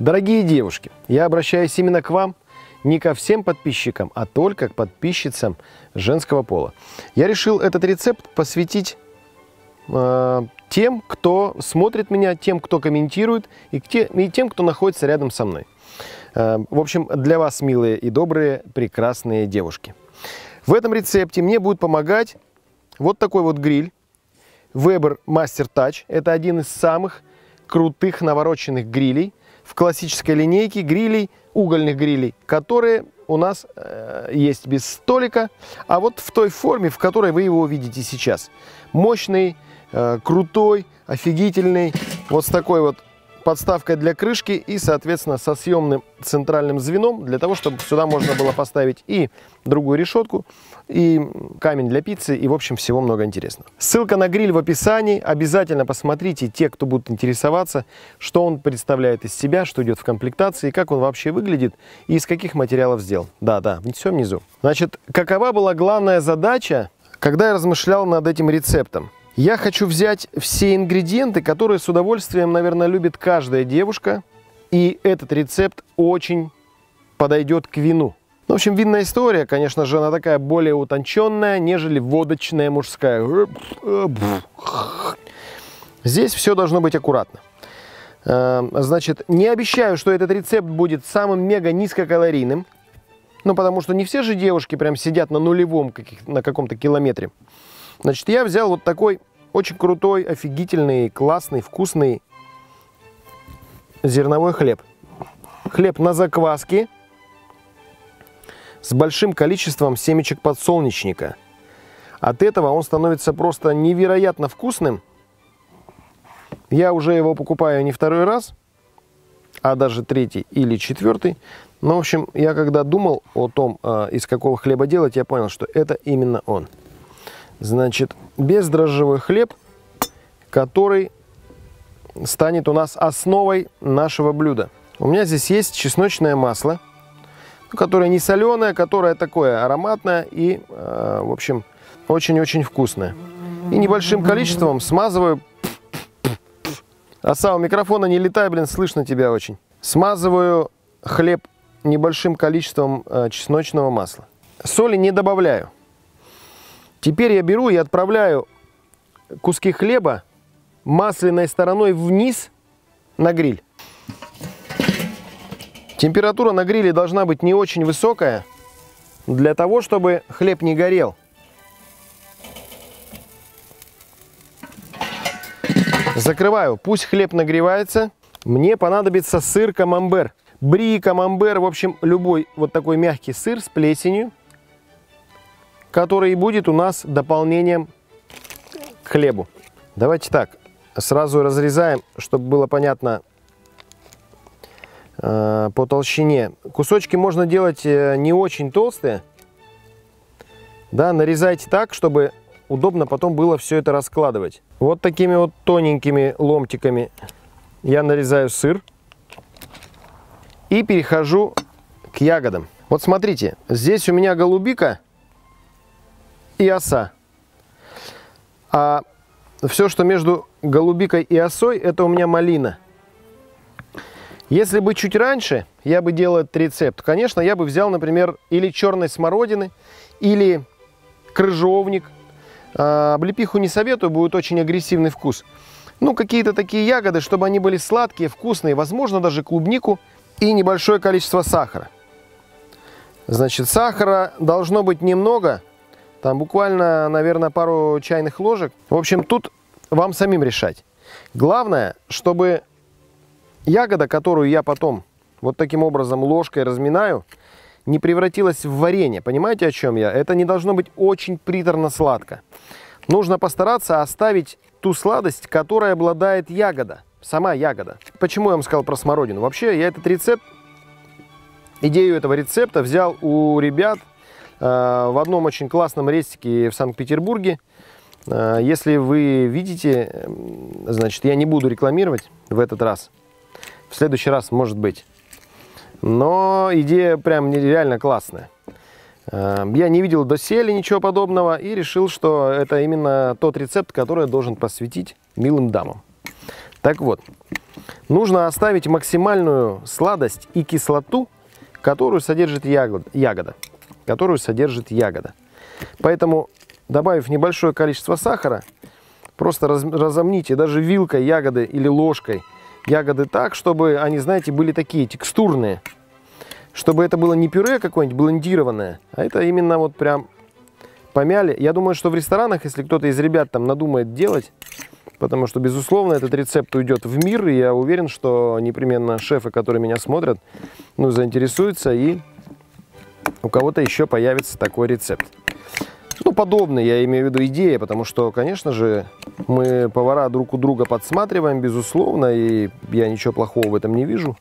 Дорогие девушки, я обращаюсь именно к вам, не ко всем подписчикам, а только к подписчицам женского пола. Я решил этот рецепт посвятить тем, кто смотрит меня, тем, кто комментирует, и тем, кто находится рядом со мной. В общем, для вас, милые и добрые, прекрасные девушки. В этом рецепте мне будет помогать вот такой вот гриль Weber Master Touch. Это один из самых крутых навороченных грилей в классической линейке грилей, угольных грилей, которые у нас есть без столика, а вот в той форме, в которой вы его видите сейчас. Мощный, крутой, офигительный, вот с такой вот подставкой для крышки и, соответственно, со съемным центральным звеном, для того, чтобы сюда можно было поставить и другую решетку, и камень для пиццы, и, в общем, всего много интересного. Ссылка на гриль в описании. Обязательно посмотрите, те, кто будут интересоваться, что он представляет из себя, что идет в комплектации, как он вообще выглядит и из каких материалов сделан. Да, все внизу. Значит, какова была главная задача, когда я размышлял над этим рецептом? Я хочу взять все ингредиенты, которые с удовольствием, наверное, любит каждая девушка. И этот рецепт очень подойдет к вину. В общем, винная история, конечно же, она такая более утонченная, нежели водочная мужская. Здесь все должно быть аккуратно. Значит, не обещаю, что этот рецепт будет самым мега низкокалорийным. Ну, потому что не все же девушки прям сидят на нулевом, на каком-то километре. Значит, я взял вот такой очень крутой, офигительный, классный, вкусный зерновой хлеб. Хлеб на закваске с большим количеством семечек подсолнечника. От этого он становится просто невероятно вкусным. Я уже его покупаю не второй раз, а даже третий или четвертый. Но, в общем, я когда думал о том, из какого хлеба делать, я понял, что это именно он. Значит, бездрожжевой хлеб, который станет у нас основой нашего блюда. У меня здесь есть чесночное масло, которое не соленое, которое такое ароматное и, в общем, очень-очень вкусное. И небольшим количеством смазываю. Асау, микрофона не летай, блин, слышно тебя очень. Смазываю хлеб небольшим количеством чесночного масла. Соли не добавляю. Теперь я беру и отправляю куски хлеба масляной стороной вниз на гриль. Температура на гриле должна быть не очень высокая, для того, чтобы хлеб не горел. Закрываю, пусть хлеб нагревается. Мне понадобится сыр камамбер. Бри, камамбер, в общем, любой вот такой мягкий сыр с плесенью, который будет у нас дополнением к хлебу. Давайте так, сразу разрезаем, чтобы было понятно по толщине. Кусочки можно делать не очень толстые. Да, нарезайте так, чтобы удобно потом было все это раскладывать. Вот такими вот тоненькими ломтиками я нарезаю сыр и перехожу к ягодам. Вот смотрите, здесь у меня голубика и оса. А все, что между голубикой и осой, это у меня малина. Если бы чуть раньше я бы делал этот рецепт, конечно, я бы взял, например, или черной смородины, или крыжовник. Облепиху не советую, будет очень агрессивный вкус. Ну, какие-то такие ягоды, чтобы они были сладкие, вкусные, возможно, даже клубнику и небольшое количество сахара. Значит, сахара должно быть немного. Там буквально, наверное, пару чайных ложек. В общем, тут вам самим решать. Главное, чтобы ягода, которую я потом вот таким образом ложкой разминаю, не превратилась в варенье. Понимаете, о чем я? Это не должно быть очень приторно-сладко. Нужно постараться оставить ту сладость, которой обладает ягода. Сама ягода. Почему я вам сказал про смородину? Вообще, я этот рецепт, идею этого рецепта взял у ребят в одном очень классном рестике в Санкт-Петербурге. Если вы видите, значит, я не буду рекламировать в этот раз. В следующий раз, может быть. Но идея прям реально классная. Я не видел доселе ничего подобного и решил, что это именно тот рецепт, который я должен посвятить милым дамам. Так вот, нужно оставить максимальную сладость и кислоту, которую содержит ягода. Поэтому, добавив небольшое количество сахара, просто разомните даже вилкой ягоды или ложкой ягоды так, чтобы они, знаете, были такие текстурные. Чтобы это было не пюре какое-нибудь блендированное, а это именно вот прям помяли. Я думаю, что в ресторанах, если кто-то из ребят там надумает делать, потому что, безусловно, этот рецепт уйдет в мир, и я уверен, что непременно шефы, которые меня смотрят, ну, заинтересуются, и у кого-то еще появится такой рецепт. Ну, подобный, я имею в виду, идея, потому что, конечно же, мы повара друг у друга подсматриваем, безусловно, и я ничего плохого в этом не вижу.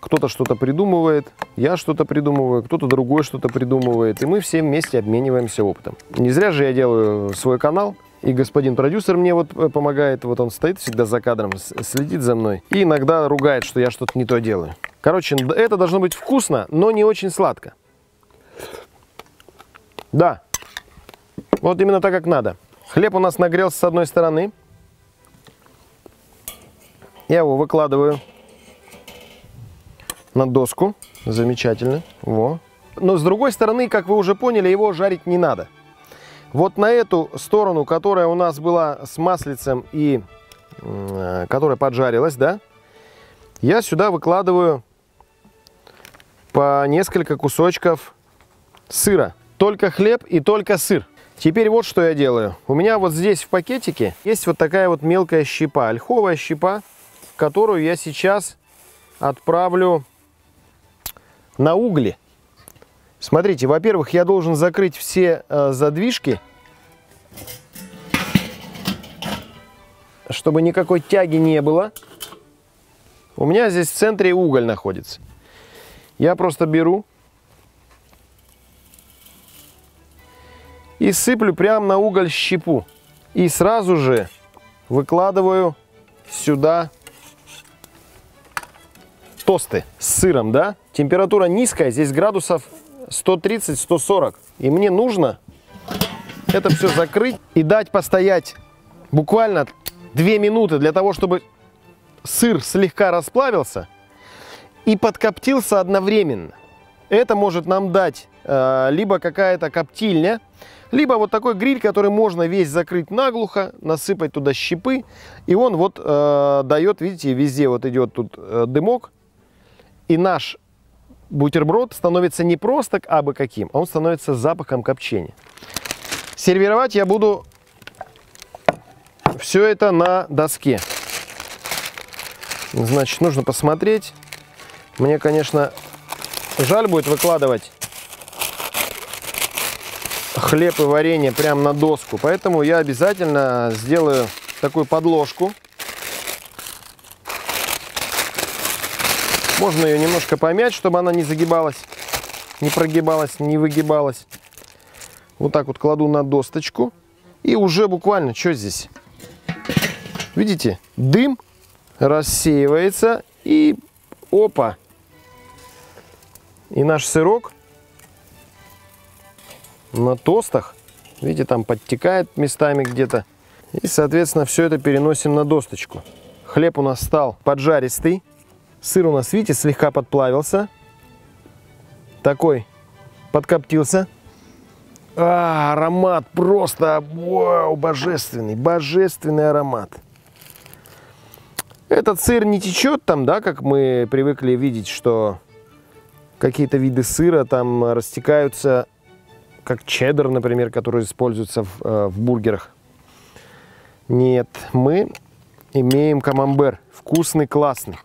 Кто-то что-то придумывает, я что-то придумываю, кто-то другой что-то придумывает, и мы все вместе обмениваемся опытом. Не зря же я делаю свой канал, и господин продюсер мне вот помогает, вот он стоит всегда за кадром, следит за мной, и иногда ругает, что я что-то не то делаю. Короче, это должно быть вкусно, но не очень сладко. Да, вот именно так, как надо. Хлеб у нас нагрелся с одной стороны, я его выкладываю на доску. Замечательно. Во. Но с другой стороны, как вы уже поняли, его жарить не надо. Вот на эту сторону, которая у нас была с маслицем и которая поджарилась, да, я сюда выкладываю по несколько кусочков сыра. Только хлеб и только сыр. Теперь вот что я делаю. У меня вот здесь в пакетике есть вот такая вот мелкая щепа, ольховая щепа, которую я сейчас отправлю на угли. Смотрите, во-первых, я должен закрыть все задвижки, чтобы никакой тяги не было. У меня здесь в центре уголь находится. Я просто беру и сыплю прямо на уголь щепу. И сразу же выкладываю сюда тосты с сыром, да? Температура низкая, здесь градусов 130-140. И мне нужно это все закрыть и дать постоять буквально 2 минуты для того, чтобы сыр слегка расплавился и подкоптился одновременно. Это может нам дать либо какая-то коптильня, либо вот такой гриль, который можно весь закрыть наглухо, насыпать туда щепы. И он вот дает, видите, везде вот идет тут дымок. И наш бутерброд становится не просто абы каким, он становится запахом копчения. Сервировать я буду все это на доске. Значит, нужно посмотреть. Мне, конечно, жаль будет выкладывать хлеб и варенье прямо на доску, поэтому я обязательно сделаю такую подложку. Можно ее немножко помять, чтобы она не загибалась, не прогибалась, не выгибалась. Вот так вот кладу на досточку. И уже буквально, что здесь? Видите, дым рассеивается и опа! И наш сырок на тостах, видите, там подтекает местами где-то. И, соответственно, все это переносим на досточку. Хлеб у нас стал поджаристый. Сыр у нас, видите, слегка подплавился, такой подкоптился. А, аромат просто, вау, божественный, божественный аромат. Этот сыр не течет там, да, как мы привыкли видеть, что какие-то виды сыра там растекаются, как чеддер, например, который используется в бургерах. Нет, мы имеем камамбер, вкусный, классный.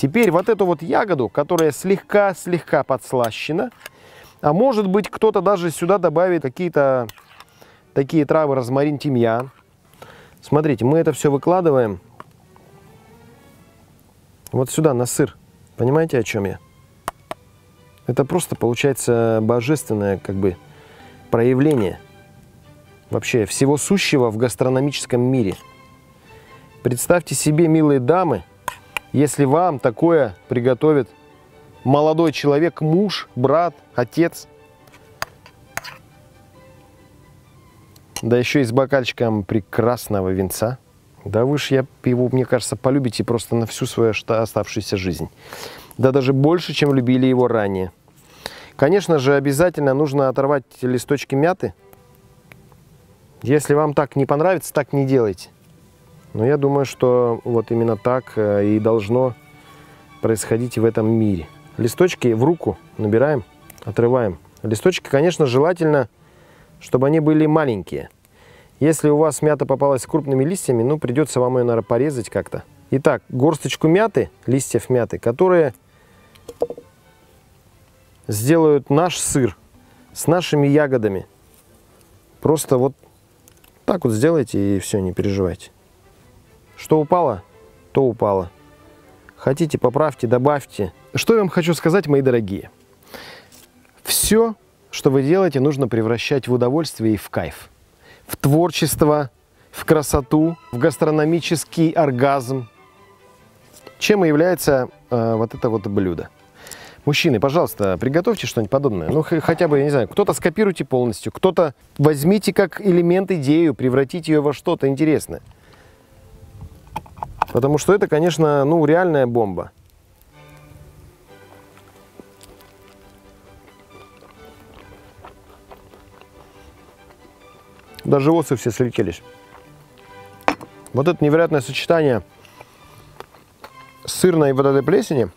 Теперь вот эту вот ягоду, которая слегка-слегка подслащена, а может быть, кто-то даже сюда добавит какие-то такие травы, розмарин, тимьян. Смотрите, мы это все выкладываем вот сюда, на сыр. Понимаете, о чем я? Это просто получается божественное, как бы, проявление вообще всего сущего в гастрономическом мире. Представьте себе, милые дамы, если вам такое приготовит молодой человек, муж, брат, отец, да еще и с бокальчиком прекрасного винца. Да вы ж его, мне кажется, полюбите просто на всю свою оставшуюся жизнь. Да даже больше, чем любили его ранее. Конечно же, обязательно нужно оторвать листочки мяты. Если вам так не понравится, так не делайте. Но я думаю, что вот именно так и должно происходить в этом мире. Листочки в руку набираем, отрываем. Листочки, конечно, желательно, чтобы они были маленькие. Если у вас мята попалась с крупными листьями, ну, придется вам ее, наверное, порезать как-то. Итак, горсточку мяты, листьев мяты, которые сделают наш сыр с нашими ягодами. Просто вот так вот сделайте и все, не переживайте. Что упало, то упало. Хотите, поправьте, добавьте. Что я вам хочу сказать, мои дорогие. Все, что вы делаете, нужно превращать в удовольствие и в кайф. В творчество, в красоту, в гастрономический оргазм. Чем и является вот это вот блюдо. Мужчины, пожалуйста, приготовьте что-нибудь подобное. Ну, хотя бы, я не знаю, кто-то скопируйте полностью, кто-то возьмите как элемент идею, превратите ее во что-то интересное. Потому что это, конечно, ну, реальная бомба. Даже осы все слетелись. Вот это невероятное сочетание сырной вот этой плесени,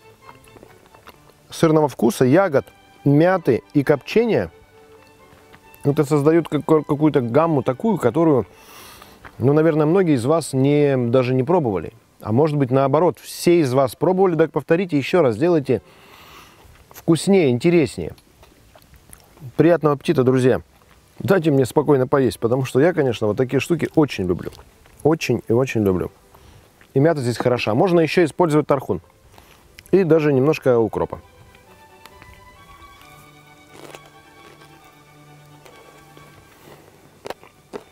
сырного вкуса, ягод, мяты и копчения, это создает какую-то гамму такую, которую, ну, наверное, многие из вас даже не пробовали. А может быть, наоборот, все из вас пробовали, так повторите еще раз, делайте вкуснее, интереснее. Приятного аппетита, друзья! Дайте мне спокойно поесть, потому что я, конечно, вот такие штуки очень люблю. Очень и очень люблю. И мята здесь хороша. Можно еще использовать тархун. И даже немножко укропа.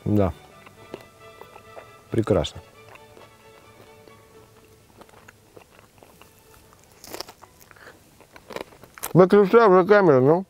Да. Прекрасно. Выключай уже камеру, ну.